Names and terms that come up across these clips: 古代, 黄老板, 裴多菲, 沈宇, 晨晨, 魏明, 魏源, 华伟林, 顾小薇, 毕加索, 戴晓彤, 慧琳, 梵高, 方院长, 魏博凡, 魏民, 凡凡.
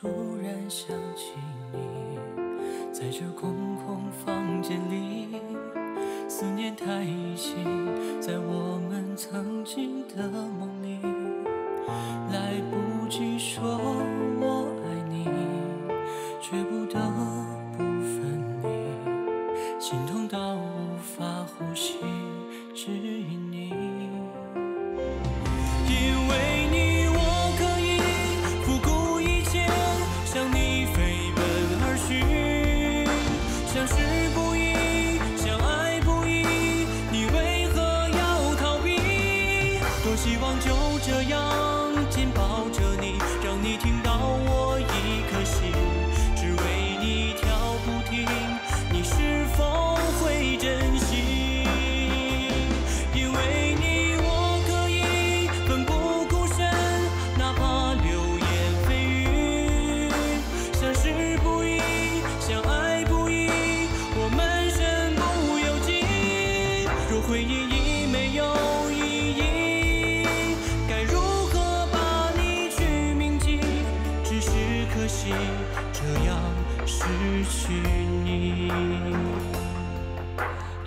突然想起你，在这空空房间里，思念太依稀，在我们曾经的梦里，来不及说我爱你，却不得不分离，心痛到无法呼吸，只因你。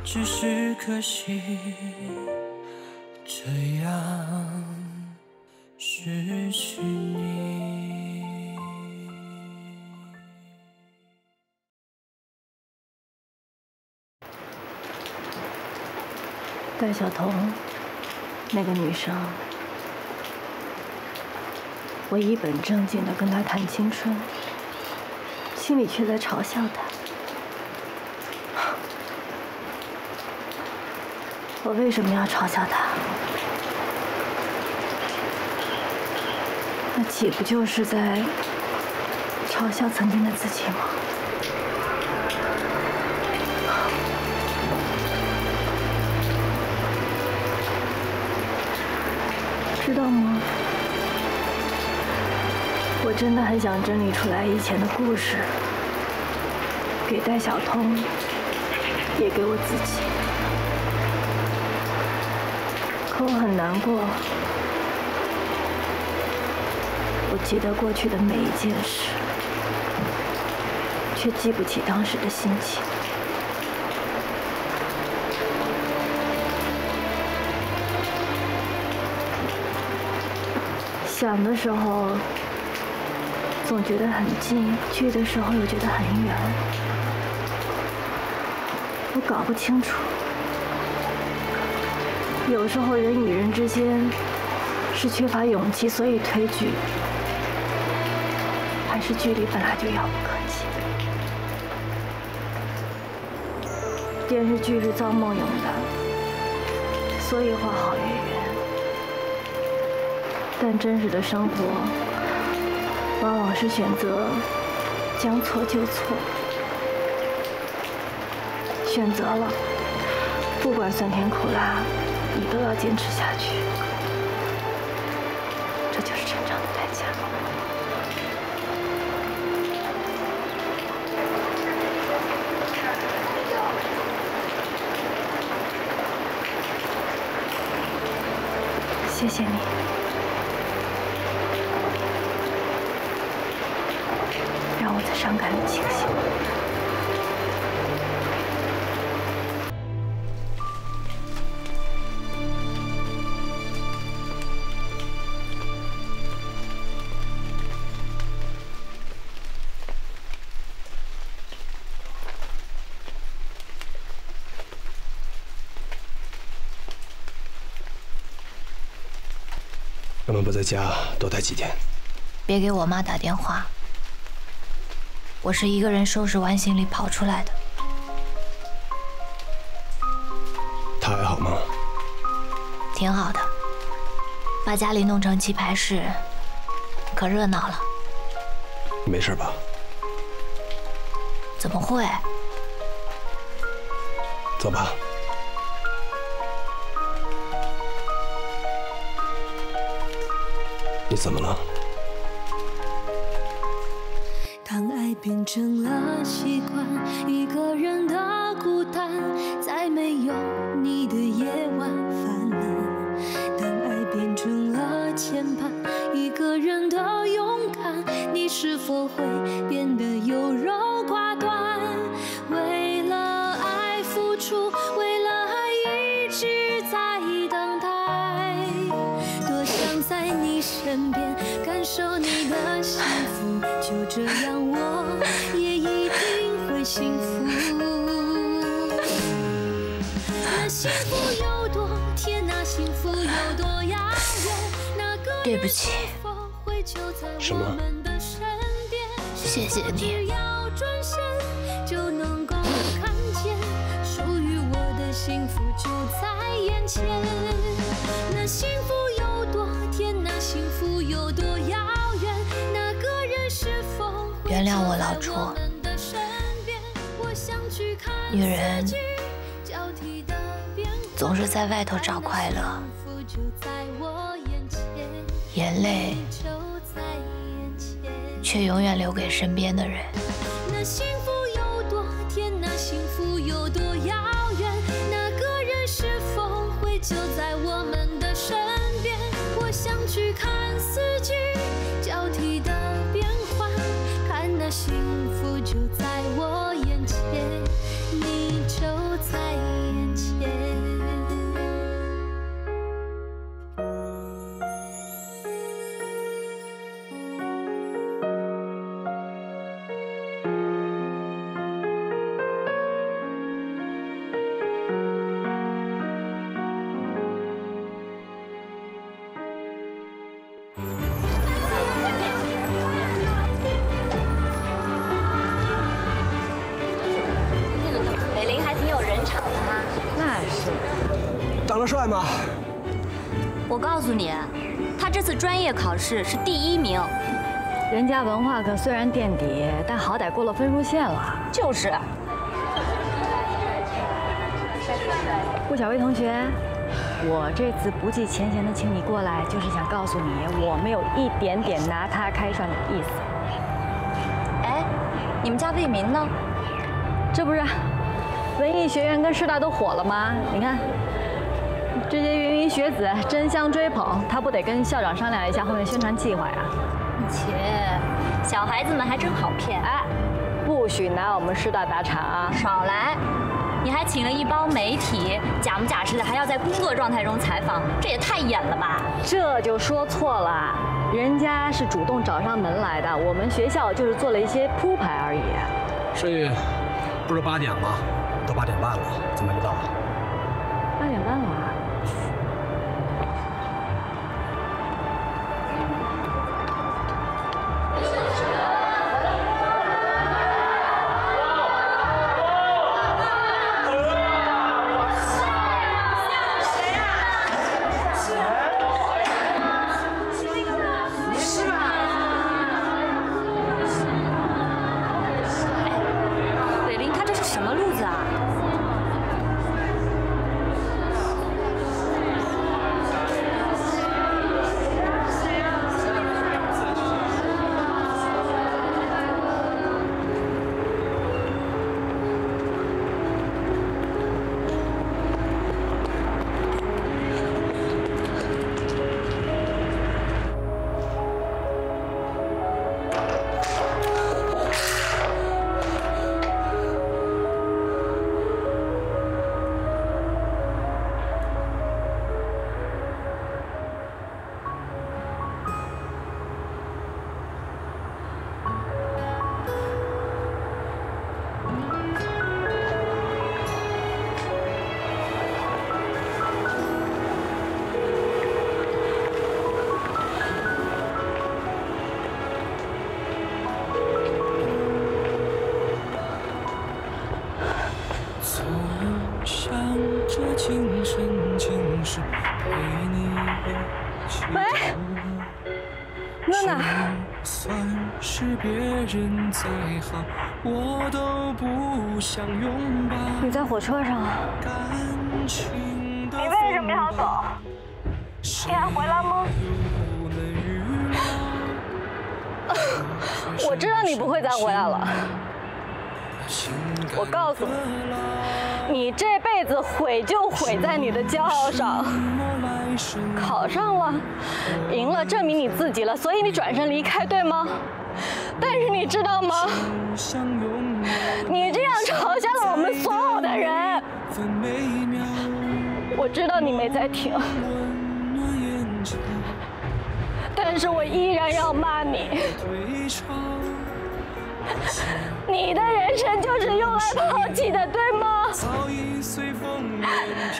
只是可惜，这样失去你。戴晓彤，那个女生，我一本正经的跟她谈青春，心里却在嘲笑她。 我为什么要嘲笑他？那岂不就是在嘲笑曾经的自己吗？知道吗？我真的很想整理出来以前的故事，给戴晓彤，也给我自己。 可我很难过，我记得过去的每一件事，却记不起当时的心情。想的时候，总觉得很近；去的时候又觉得很远。我搞不清楚。 有时候人与人之间是缺乏勇气，所以推拒；还是距离本来就遥不可及。电视剧是造梦用的，所以画好月圆。但真实的生活往往是选择将错就错，选择了，不管酸甜苦辣。 你都要坚持下去，这就是成长的代价。谢谢你。 能不能不在家多待几天？别给我妈打电话，我是一个人收拾完行李跑出来的。她还好吗？挺好的，把家里弄成棋牌室，可热闹了。你没事吧？怎么会？走吧。 你怎么了？当爱变成了习惯，一个人的孤单，在没有你的夜晚泛滥。当爱变成了牵绊，一个人的勇敢，你是否？身边，感受你的幸福，就这样我也一定会幸福。那幸福有多甜，那幸福有多摇人，那个对不起，什么？谢谢你。 幸福就在眼前，那幸福有多甜，那幸福有多遥远，那个人是否原谅我老朱？女人总是在外头找快乐，眼泪却永远留给身边的人。 就在我们的身边，我想去看四季交替的变换，看那幸福就在我眼前，你就在眼帅吗？我告诉你，他这次专业考试是第一名。人家文化课虽然垫底，但好歹过了分数线了。就是。顾小薇同学，我这次不计前嫌的请你过来，就是想告诉你，我没有一点点拿他开涮的意思。哎，你们家魏民呢？这不是文艺学院跟师大都火了吗？你看。 这些芸芸学子争相追捧，他不得跟校长商量一下后面宣传计划呀？切，小孩子们还真好骗！哎，不许拿我们师大打岔啊！少来！你还请了一帮媒体，假模假式的还要在工作状态中采访，这也太演了吧！这就说错了，人家是主动找上门来的，我们学校就是做了一些铺排而已。所以，不是8点吗？都8点半了，怎么还不到啊？8点半了。 你在火车上啊？你为什么要走？你还回来吗？我知道你不会再回来了。我告诉你，你这辈子毁就毁在你的骄傲上。考上了，赢了，证明你自己了，所以你转身离开，对吗？ 但是你知道吗？你这样嘲笑了我们所有的人。我知道你没在听，但但是我依然要骂你。你的人生就是用来抛弃的，对吗？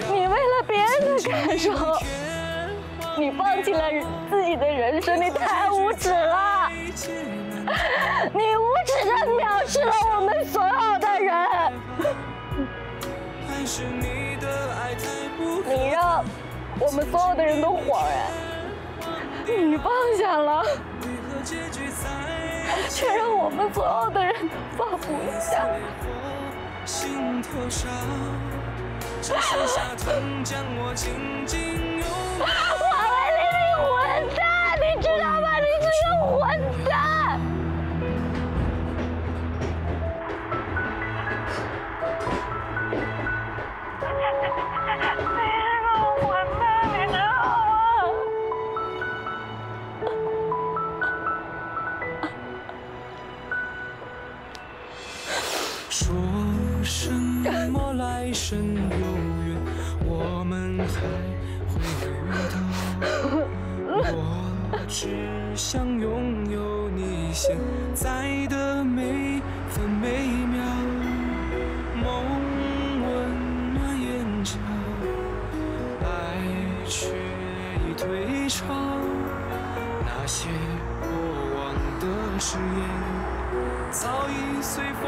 你为了别人的感受，你放弃了自己的人生，你太无耻了！你无耻地藐视了我们所有的人。 你让我们所有的人都恍然，你放下了，却让我们所有的人放不下。我为你混蛋，你知道吗？你是个混蛋！说什么来生有缘，我们还会遇到。我只想拥有你现在的每分每秒，梦温暖眼角，爱却已退潮。那些过往的誓言，早已随风。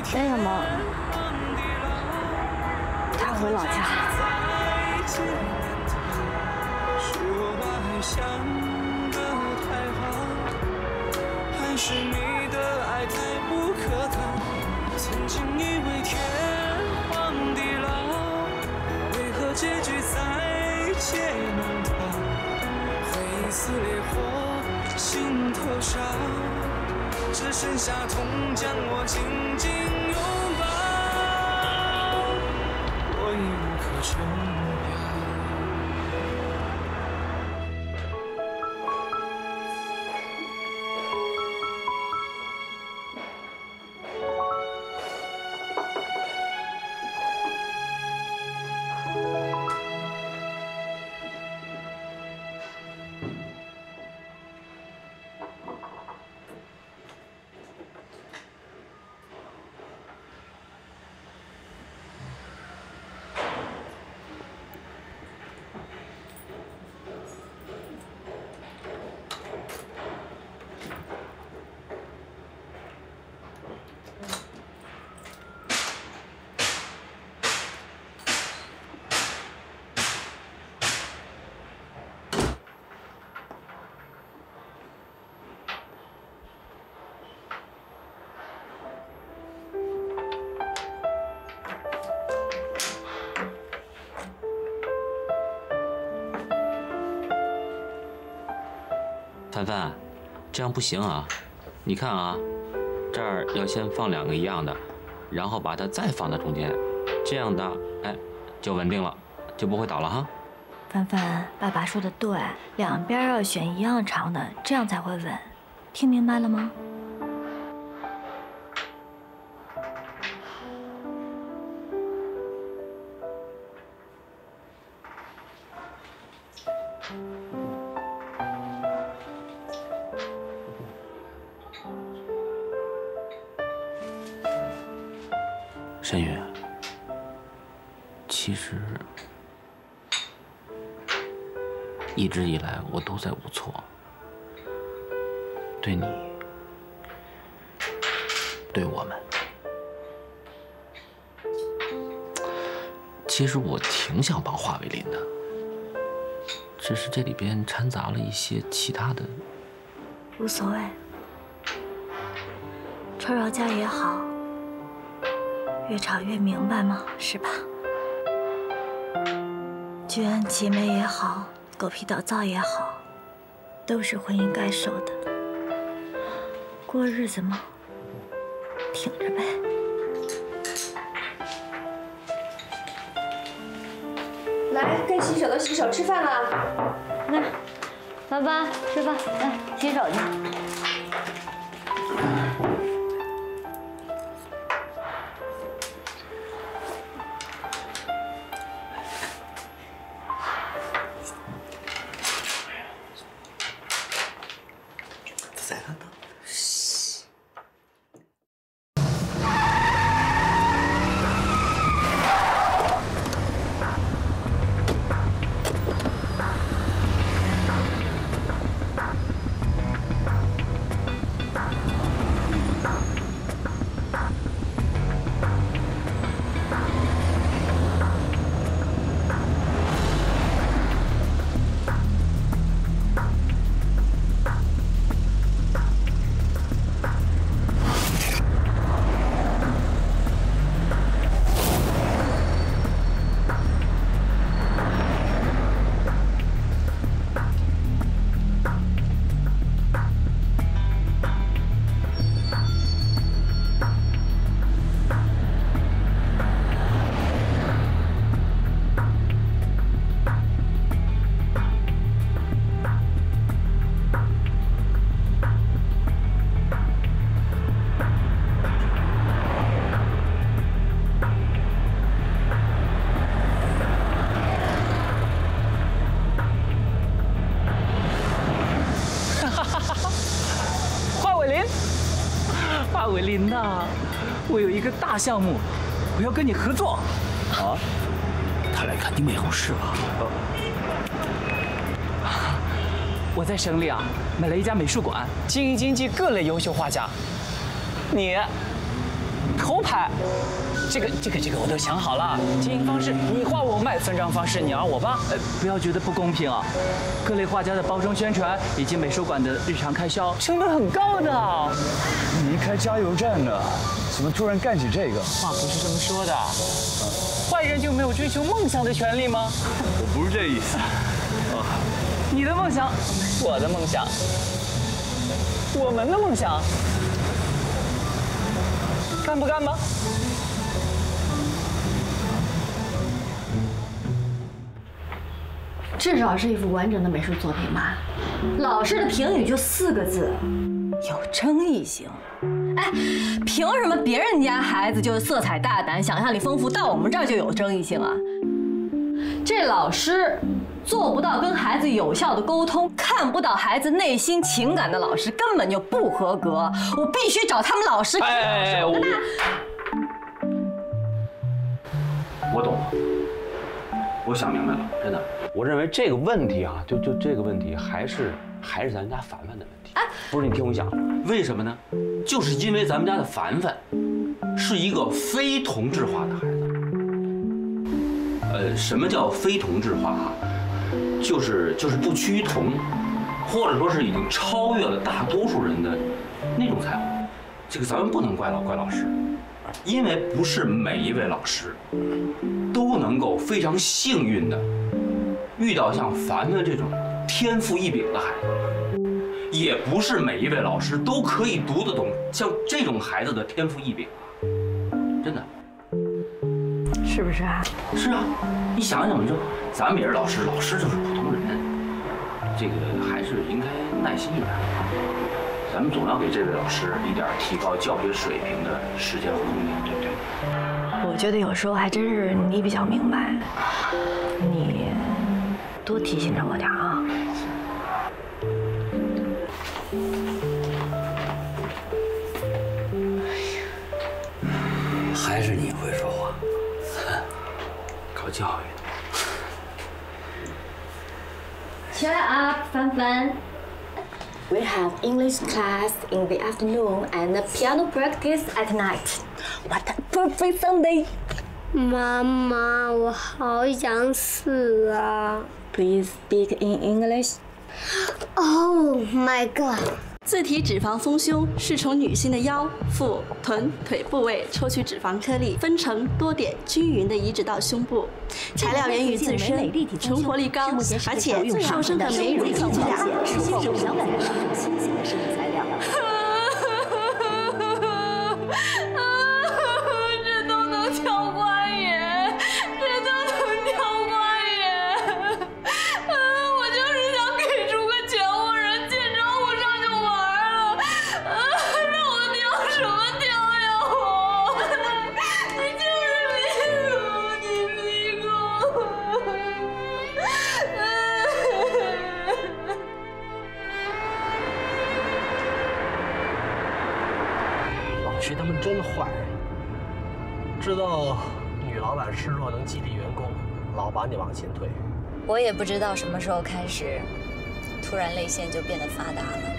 为什么他回老家？只剩下痛，将我紧紧拥抱。我已无可救药。 凡凡，这样不行啊！你看啊，这儿要先放两个一样的，然后把它再放到中间，这样的，哎，就稳定了，就不会倒了哈。凡凡，爸爸说的对，两边要选一样长的，这样才会稳。听明白了吗？沈宇，其实一直以来我都在无措，对你，对我们，其实我挺想帮华伟林的，只是这里边掺杂了一些其他的。无所谓，吵吵架也好。 越吵越明白嘛，是吧？举案齐眉也好，狗皮倒灶也好，都是婚姻该受的。过日子嘛，挺着呗。来，该洗手的洗手，吃饭了。来，老爸吃饭，来洗手去。一个大项目，我要跟你合作。啊？他来看你美容室了？我在省里啊买了一家美术馆，精进各类优秀画家。你头牌。 这个我都想好了，经营方式你画我卖，分账方式你让我帮。不要觉得不公平啊！各类画家的包装宣传以及美术馆的日常开销，成本很高的。你开加油站的，怎么突然干起这个？话不是这么说的。坏人就没有追求梦想的权利吗？我不是这意思。你的梦想，我的梦想，我们的梦想，干不干吧？ 至少是一幅完整的美术作品吧。老师的评语就4个字：有争议性。哎，凭什么别人家孩子就是色彩大胆、想象力丰富，到我们这儿就有争议性啊？这老师做不到跟孩子有效的沟通，看不到孩子内心情感的老师根本就不合格。我必须找他们老师。哎，我懂了，我想明白了，真的。 我认为这个问题啊，就这个问题还是咱们家凡凡的问题。哎，不是，你听我讲，为什么呢？就是因为咱们家的凡凡是一个非同质化的孩子。什么叫非同质化啊？就是不趋于同，或者说是已经超越了大多数人的那种才华。这个咱们不能怪老师。 因为不是每一位老师都能够非常幸运的遇到像凡凡这种天赋异禀的孩子，也不是每一位老师都可以读得懂像这种孩子的天赋异禀啊，真的，是不是啊？是啊，你想想就，咱们也是老师，老师就是普通人，这个还是应该耐心一点。 咱们总要给这位老师一点提高教学水平的时间和空间，对不对？我觉得有时候还真是你比较明白，你多提醒着我点啊。哎呀，还是你会说话，搞教育的。Cheer up， 凡凡。 We have English class in the afternoon and the piano practice at night. What a perfect Sunday! 妈妈，我好想死啊 ！Please speak in English. Oh my god! 自体脂肪丰胸是从女性的腰、腹、臀、腿部位抽取脂肪颗粒，分成多点，均匀地移植到胸部。材料源于自身，存活力高，而且瘦身和美容一举两得。新鲜的生物材料。这都能跳关爷，这都能跳关爷。我就是想给出个全国人，见着我上就玩了。让我跳什么跳呀我？你就是没什么，你屁股。 老徐他们真坏，知道女老板示弱能激励员工，老把你往前推。我也不知道什么时候开始，突然泪腺就变得发达了。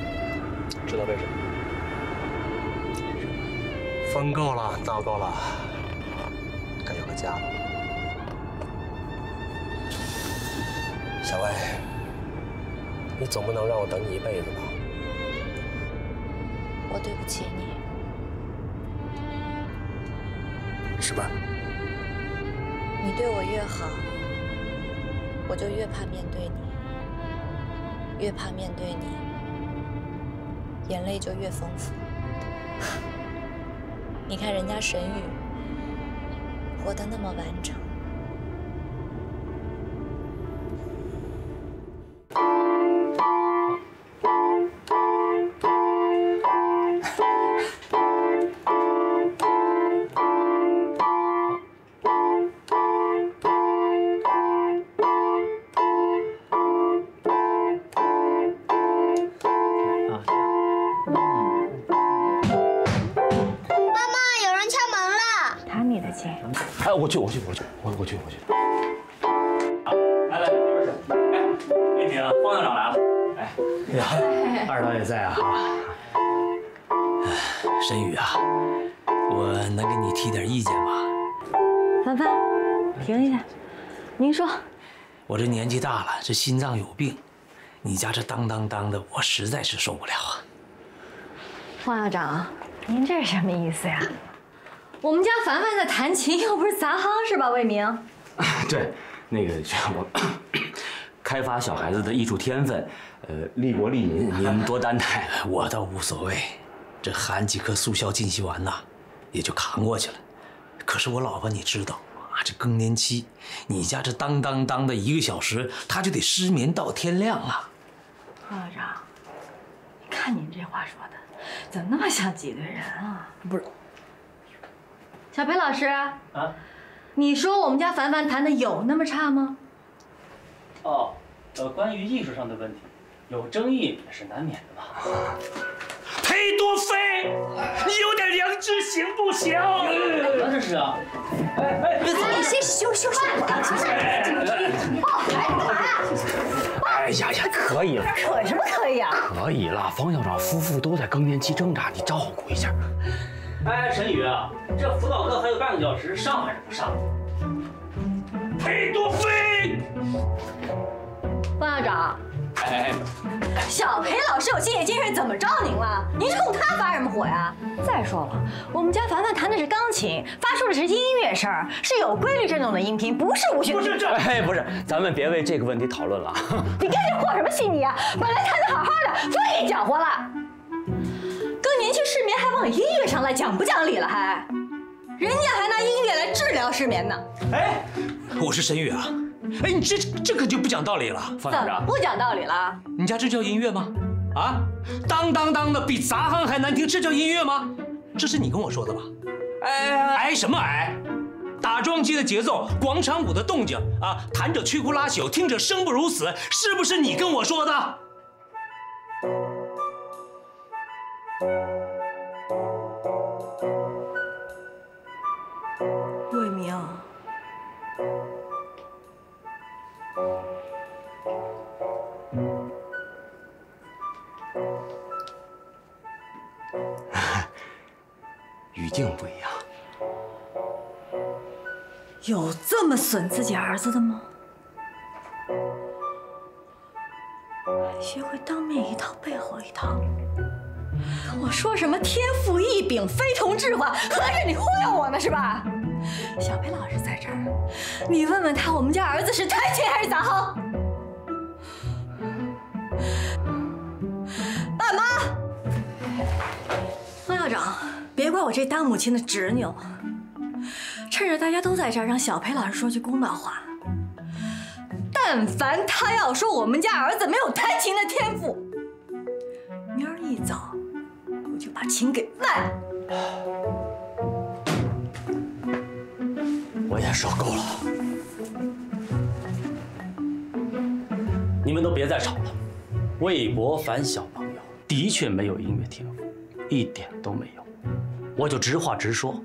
知道为什么？为什么？疯够了，闹够了，该有个家了。小薇，你总不能让我等你一辈子吧？我对不起你。 是吧？你对我越好，我就越怕面对你，越怕面对你，眼泪就越丰富。你看人家沈宇，活得那么完整。 妈妈，有人敲门哎，我去。啊，来来，这边是。哎，那个方院长来了。哎，那个二导也在啊。申宇啊，我能给你提点意见吗？凡凡，停一下，您说。我这年纪大了，这心脏有病，你家这当的，我实在是受不了啊。方校长，您这是什么意思呀？ 我们家凡凡在弹琴，又不是砸夯，是吧，魏明？对，那个我开发小孩子的艺术天分，利国利民，您多担待。我倒无所谓，这含几颗速效进息丸呐，也就扛过去了。可是我老婆，你知道啊，这更年期，你家这当的1个小时，她就得失眠到天亮啊。方校长，你看您这话说的，怎么那么像挤兑人啊？不是。 小裴老师啊，你说我们家凡凡弹的有那么差吗？哦，关于艺术上的问题，有争议也是难免的吧。裴多菲，你有点良知行不行？那这是啊。哎，你先休息。干嘛呢？抱孩子干嘛呀？哎呀呀，可以了。可什么可以啊？可以了，方校长夫妇都在更年期挣扎，你照顾一下。 哎，沈宇啊，这辅导课还有半个小时，上还是不上？裴多菲，方校长，哎，小裴老师有心理建设，怎么着您了？您冲他发什么火呀？再说了，我们家凡凡弹的是钢琴，发出的是音乐声，是有规律振动的音频，不是无序。不是，咱们别为这个问题讨论了。你跟着和什么稀泥啊？本来弹的好好的，非搅和了。 年轻失眠还往音乐上来，讲不讲理了还？人家还拿音乐来治疗失眠呢。哎，我是沈宇啊！哎，你这可就不讲道理了，方厂长。不讲道理了？你家这叫音乐吗？啊，当的比杂夯还难听，这叫音乐吗？这是你跟我说的吧？哎，什么哎？打桩机的节奏，广场舞的动静啊，弹者摧枯拉朽，听者生不如死，是不是你跟我说的？ 魏明，语境不一样。有这么损自己儿子的吗？学会当面一套，背后一套。 我说什么天赋异禀、非同质化，合着你忽悠我呢是吧？小裴老师在这儿，你问问他，我们家儿子是弹琴还是砸夯？爸妈，方校长，别怪我这当母亲的执拗，趁着大家都在这儿，让小裴老师说句公道话。但凡他要说我们家儿子没有弹琴的天赋，明儿一早。 就把琴给卖！我也受够了，你们都别再吵了。魏博凡小朋友的确没有音乐天赋，一点都没有。我就直话直说，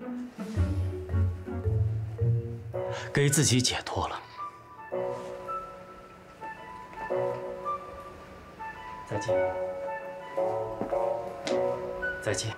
给自己解脱了。再见。 再见。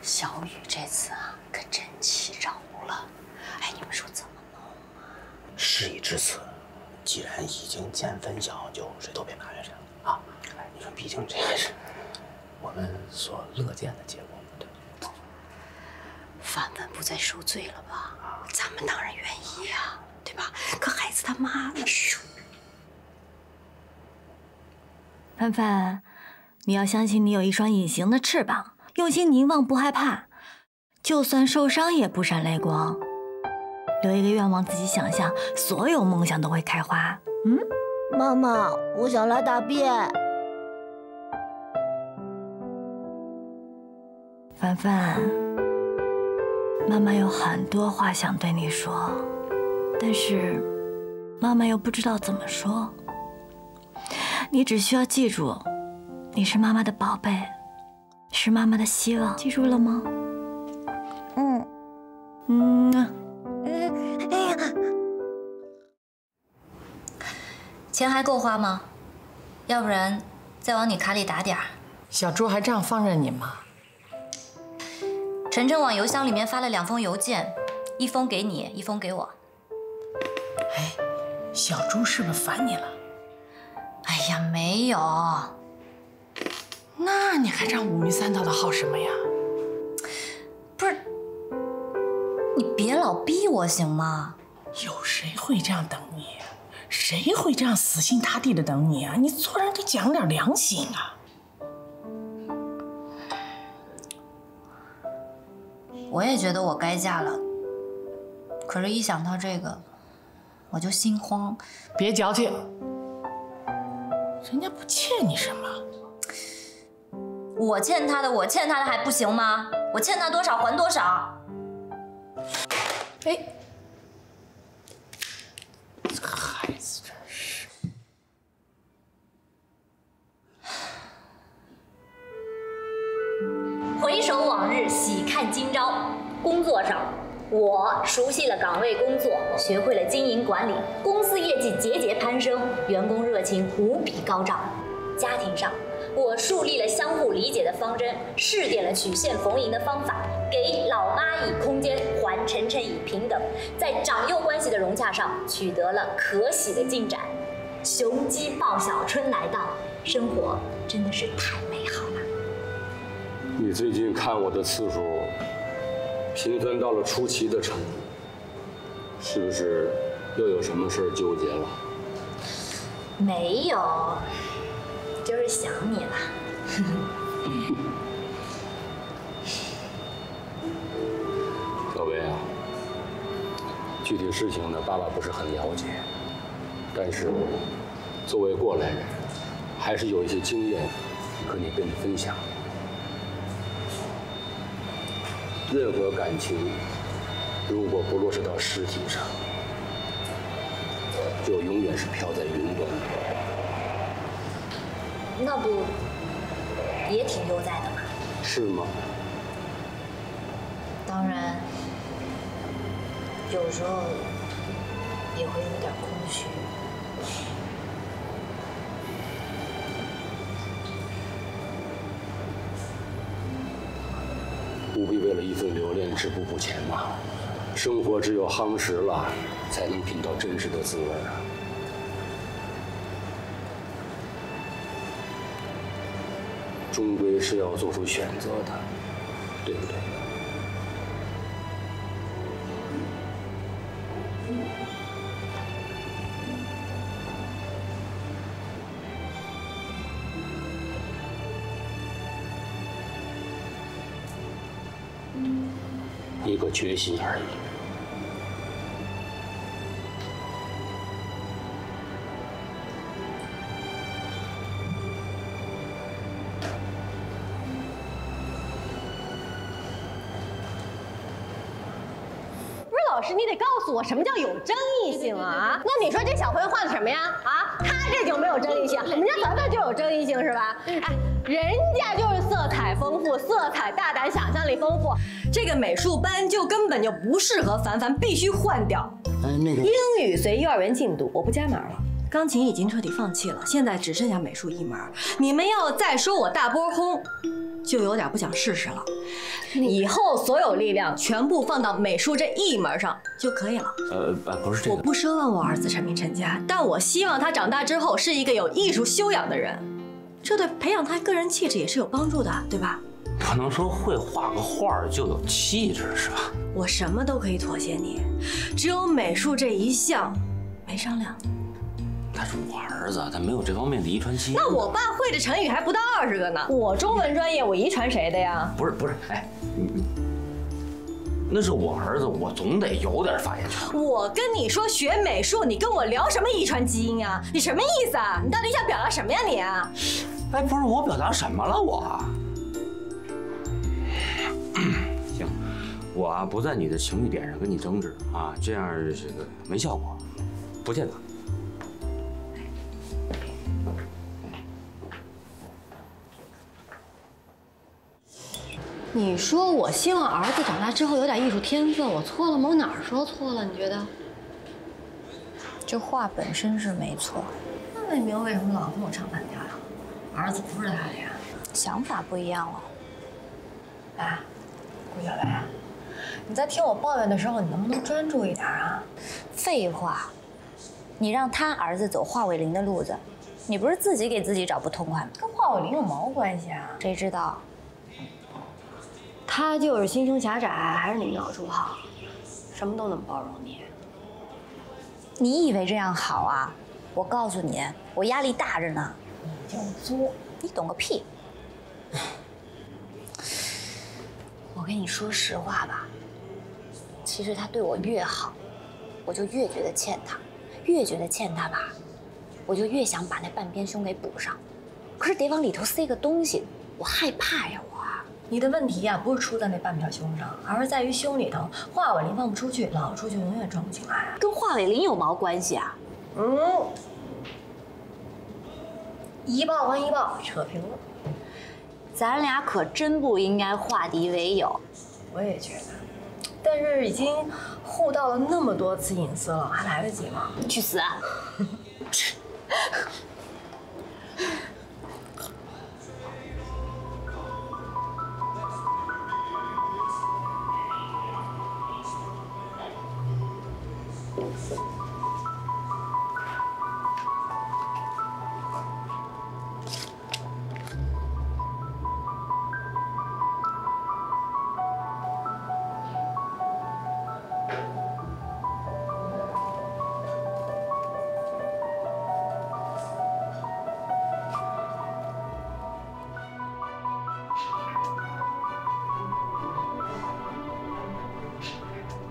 小雨这次啊，可真气着了。 事已至此，既然已经见分晓，就谁都别埋怨谁了啊！你说，毕竟这也是我们所乐见的结果嘛，对吧？凡凡不再受罪了吧？咱们当然愿意呀，对吧？可孩子他妈呢？凡凡，你要相信你有一双隐形的翅膀，用心凝望不害怕，就算受伤也不闪泪光。 留一个愿望，自己想象，所有梦想都会开花。嗯。妈妈，我想来大便。凡凡，妈妈有很多话想对你说，但是妈妈又不知道怎么说。你只需要记住，你是妈妈的宝贝，是妈妈的希望，记住了吗？嗯。嗯。 钱还够花吗？要不然再往你卡里打点儿。小猪还这样放任你吗？晨晨往邮箱里面发了2封邮件，1封给你，1封给我。哎，小猪是不是烦你了？哎呀，没有。那你还这样5迷3道的耗什么呀？不是，你别老逼我行吗？有谁会这样等你？ 谁会这样死心塌地的等你啊？你做人得讲点良心啊！我也觉得我该嫁了，可是一想到这个，我就心慌。别矫情，人家不欠你什么。我欠他的还不行吗？我欠他多少还多少。哎。 孩子真是，回首往日，喜看今朝。工作上，我熟悉了岗位工作，学会了经营管理，公司业绩节节攀升，员工热情无比高涨。家庭上，我树立了相互理解的方针，试点了曲线逢迎的方法，给老妈以空间，还晨晨以平等，在长幼关系的融洽上取得了可喜的进展。雄鸡抱小春来到，生活真的是太美好了。你最近看我的次数，频繁到了出奇的程度，是不是又有什么事纠结了？没有。 就是想你了。小薇啊，具体事情呢，爸爸不是很了解，但是作为过来人，还是有一些经验可以跟你分享。任何感情，如果不落实到实体上，就永远是飘在云端的。 那不也挺悠哉的吗？是吗？当然，有时候也会有点空虚。不必为了一份留恋止步不前嘛，生活只有夯实了，才能品到真实的滋味啊。 终归是要做出选择的，对不对？一个决心而已。 你得告诉我什么叫有争议性啊？那你说这小朋友画的什么呀？啊，他这就没有争议性，人家凡凡就有争议性是吧？哎，人家就是色彩丰富，色彩大胆，想象力丰富。这个美术班就根本就不适合凡凡，必须换掉。那个英语随幼儿园进度，我不加码了。钢琴已经彻底放弃了，现在只剩下美术一门。你们要再说我大波轰，就有点不想试试了。 以后所有力量全部放到美术这一门上就可以了。不是这个，我不奢望我儿子成名成家，但我希望他长大之后是一个有艺术修养的人，这对培养他个人气质也是有帮助的，对吧？不能说会画个画就有气质是吧？我什么都可以妥协你，只有美术这一项没商量。但是我儿子他没有这方面的遗传基因。那我爸会的成语还不到20个呢。我中文专业，我遗传谁的呀？不是不是，哎。 嗯，那是我儿子，我总得有点发言权。我跟你说学美术，你跟我聊什么遗传基因啊？你什么意思啊？你到底想表达什么呀你？哎，不是我表达什么了我。行，我啊不在你的情绪点上跟你争执啊，这样这个没效果，不见得。 你说我希望儿子长大之后有点艺术天分，我错了吗？我哪儿说错了？你觉得？这话本身是没错。那魏明为什么老跟我唱反调呀？儿子不是他的呀，想法不一样了。哎，顾小薇，你在听我抱怨的时候，你能不能专注一点啊？废话，你让他儿子走华伟林的路子，你不是自己给自己找不痛快吗？跟华伟林有毛关系啊？谁知道？ 他就是心胸狭窄，还是你脑子好，什么都能包容你。你以为这样好啊？我告诉你，我压力大着呢。你就作，你懂个屁！我跟你说实话吧，其实他对我越好，我就越觉得欠他，越觉得欠他吧，我就越想把那半边胸给补上，可是得往里头塞个东西，我害怕呀我。 你的问题呀、不是出在那半边胸上，而是在于胸里头。华伟林放不出去，老出去永远装不进来、啊，跟华伟林有毛关系啊？嗯，一报还一报，扯平了。咱俩可真不应该化敌为友。我也觉得，但是已经互道了那么多次隐私了，还来得及吗？去死、啊！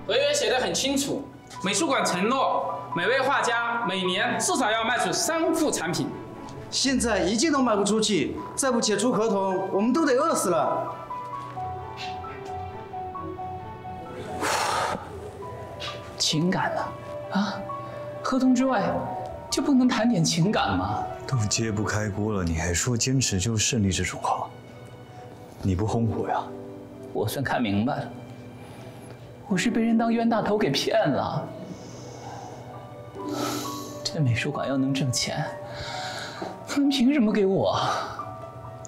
合约写得很清楚，美术馆承诺每位画家每年至少要卖出3幅产品。现在一件都卖不出去，再不解除合同，我们都得饿死了。情感呢？啊，合同之外就不能谈点情感吗？都揭不开锅了，你还说坚持就是胜利这种话？你不轰我呀？我算看明白了。 我是被人当冤大头给骗了。这美术馆要能挣钱，他们凭什么给我？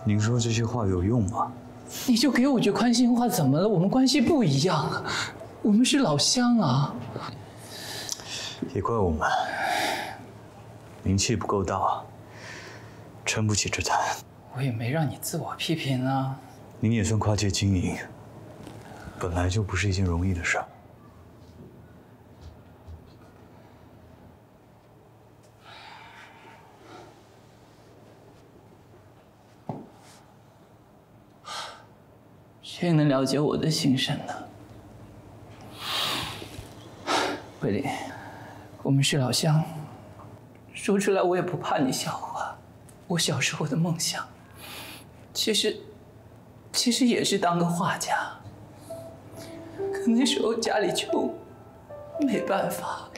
您说这些话有用吗？你就给我句宽心话怎么了？我们关系不一样，我们是老乡啊。也怪我们，名气不够大，撑不起这坛。我也没让你自我批评啊。您也算跨界经营。 本来就不是一件容易的事儿。谁能了解我的心声呢？慧琳，我们是老乡，说出来我也不怕你笑话。我小时候的梦想，其实也是当个画家。 那时候家里穷，没办法，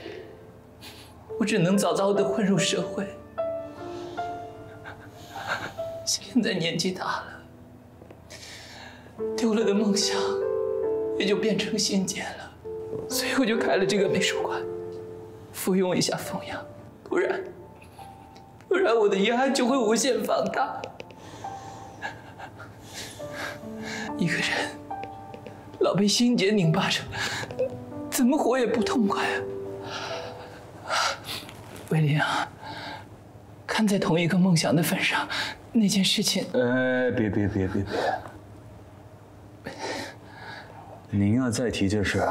我只能早早的混入社会。现在年纪大了，丢了的梦想也就变成心结了，所以我就开了这个美术馆，附庸一下风雅，不然我的遗憾就会无限放大。一个人。 老被心结拧巴着，怎么活也不痛快啊！伟林啊，看在同一个梦想的份上，那件事情……别！您要再提这事，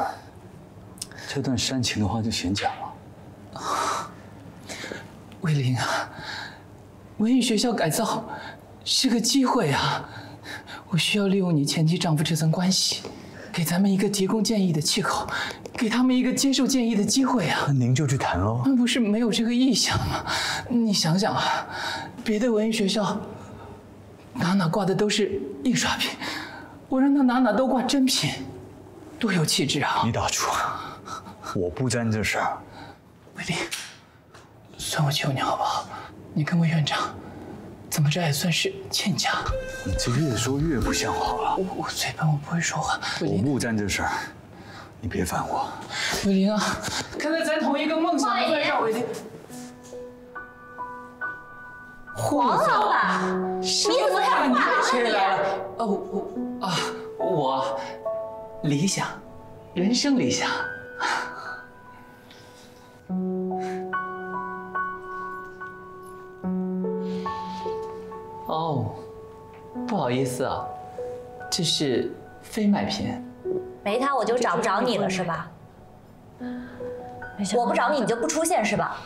这段煽情的话就闲讲了。啊，伟林啊，文艺学校改造是个机会啊，我需要利用你前妻丈夫这层关系。给咱们一个提供建议的气口，给他们一个接受建议的机会啊！您就去谈喽。不是没有这个意向吗？你想想啊，别的文艺学校哪挂的都是印刷品，我让他哪都挂真品，多有气质啊！你打住，我不沾这事儿。伟丽，算我救你好不好？你跟我院长。 怎么着也算是亲家，你这越说越不像话了。我嘴笨，我不会说话。我不沾这事儿，你别烦我。伟林啊，看在咱同一个梦想的份上，伟林。黄老板，你怎么还挂了谁来了？我理想，人生理想。 哦，不好意思啊，这是非卖品。没他我就找不着你了是吧？我不找你你就不出现是吧？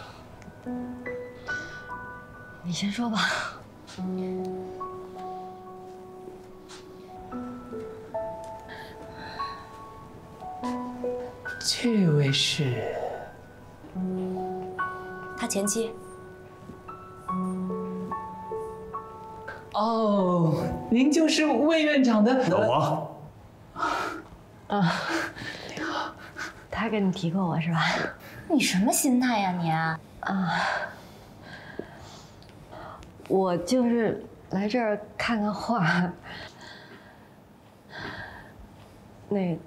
你先说吧。这位是？他前妻。 哦，您就是魏院长的老王。啊，你好，他给你提过我是吧？你什么心态呀你？我就是来这儿看看画。那，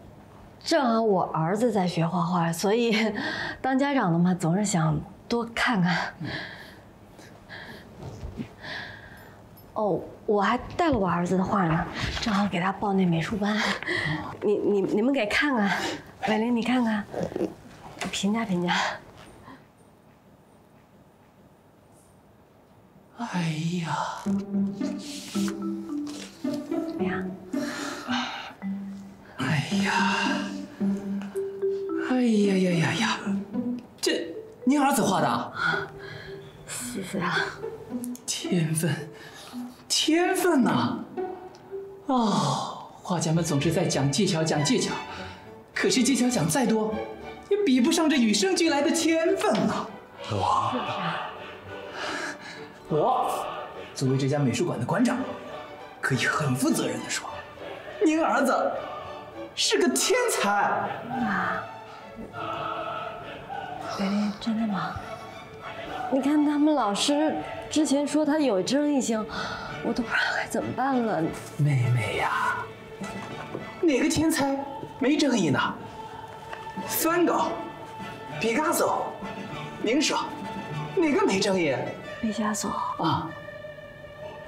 正好我儿子在学画画，所以当家长的嘛，总是想多看看。 哦，我还带了我儿子的画呢，正好给他报那美术班。你们给看看，伟林你看看，评价评价。哎呀，怎么样？哎呀，哎呀呀呀呀！这您儿子画的？谢谢啊。天分。 天分呐！哦，画家们总是在讲技巧，讲技巧，可是技巧讲再多，也比不上这与生俱来的天分呐。老王，我作为这家美术馆的馆长，可以很负责任地说，您儿子是个天才。伟林，真的吗？你看他们老师之前说他有争议性。 我都不知道该怎么办了，妹妹呀，哪个天才没争议呢？梵高、毕加索，您说哪个没争议？毕加索啊，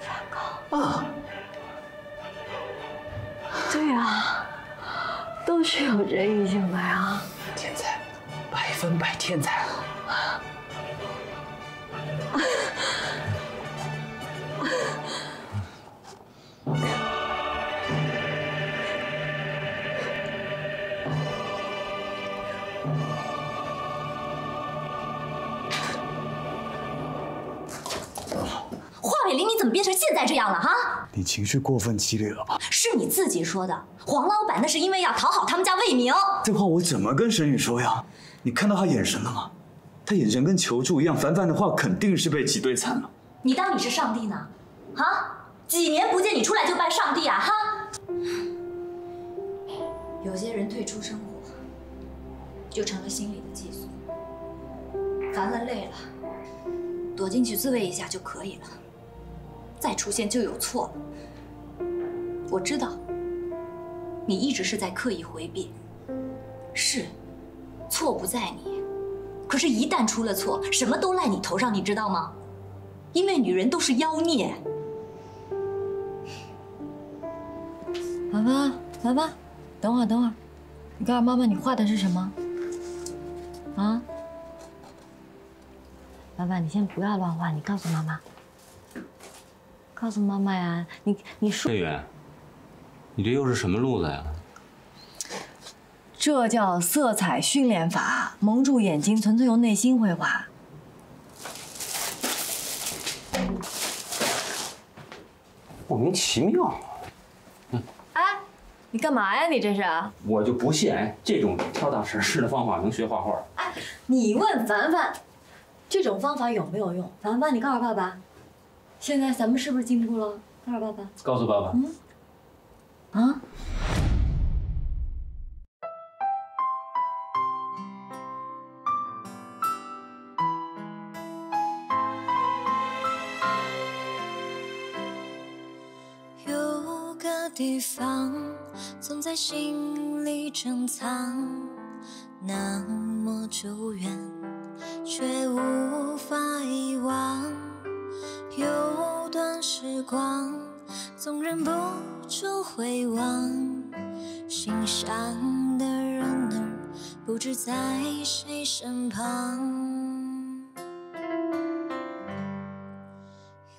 梵高啊，对啊，都是有争议性的呀。天才，百分百天才。 变成现在这样了哈！你情绪过分激烈了吧？是你自己说的，黄老板那是因为要讨好他们家魏明。这话我怎么跟沈宇说呀？你看到他眼神了吗？他眼神跟求助一样，凡凡的话肯定是被挤兑惨了。你当你是上帝呢？啊？几年不见你出来就拜上帝啊？哈！有些人退出生活，就成了心理的寄宿。凡凡累了，躲进去自慰一下就可以了。 再出现就有错了。我知道，你一直是在刻意回避，是，错不在你，可是，一旦出了错，什么都赖你头上，你知道吗？因为女人都是妖孽。凡凡，凡凡，等会儿，等会儿，你告诉妈妈你画的是什么？啊？凡凡，你先不要乱画，你告诉妈妈。 告诉妈妈呀，你说，魏源，你这又是什么路子呀？这叫色彩训练法，蒙住眼睛，纯粹由内心绘画。莫名其妙。哎，你干嘛呀？你这是？我就不信哎，这种跳大神式的方法能学画画？哎，你问凡凡，这种方法有没有用？凡凡，你告诉爸爸，现在咱们是不是进步了？告诉爸爸。告诉爸爸。嗯。啊？ 地方总在心里珍藏，那么久远，却无法遗忘。有段时光，总忍不住回望，心上的人儿不知在谁身旁。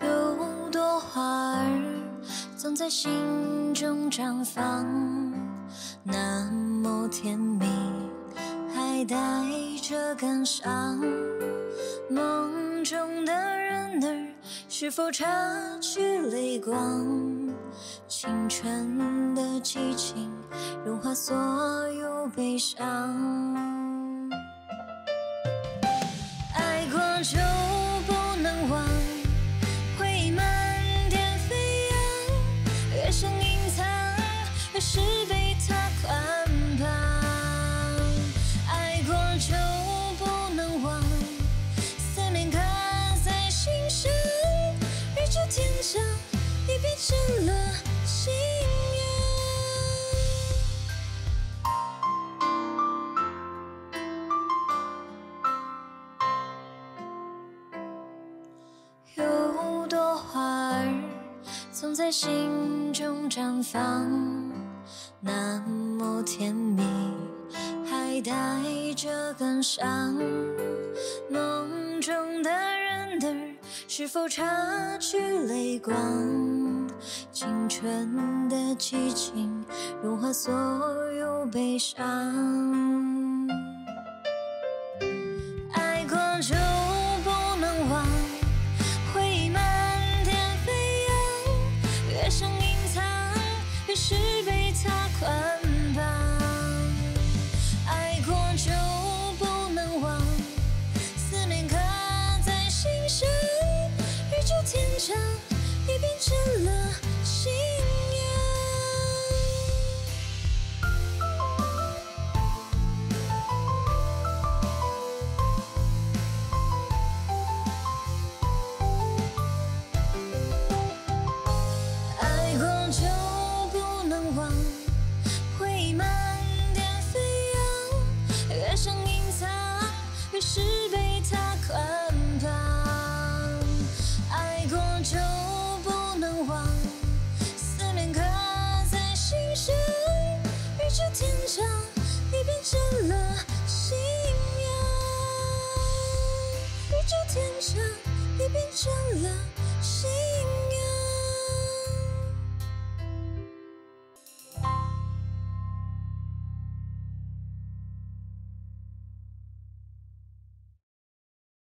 有朵花儿，总在心。 中绽放，那么甜蜜，还带着感伤。梦中的人儿，是否擦去泪光？青春的激情，融化所有悲伤。爱过就不能忘，回忆漫天飞扬，越想念。 越是被他宽绑，爱过就不能忘，思念刻在心上。日久天长，你变成了信仰。有朵花儿，总在心中绽放。 那么甜蜜，还带着感伤。梦中的人儿，是否擦去泪光？青春的激情，融化所有悲伤。爱过就不能忘，回忆漫天飞扬，越想隐藏，越是被。 他捆绑，爱过就不能忘，思念刻在心上。日久天长，你变成了信仰。爱过就不能忘。 越是被他捆绑，爱过就不能忘，思念刻在心上。日久天长，你变成了信仰。日久天长，你变成了信仰。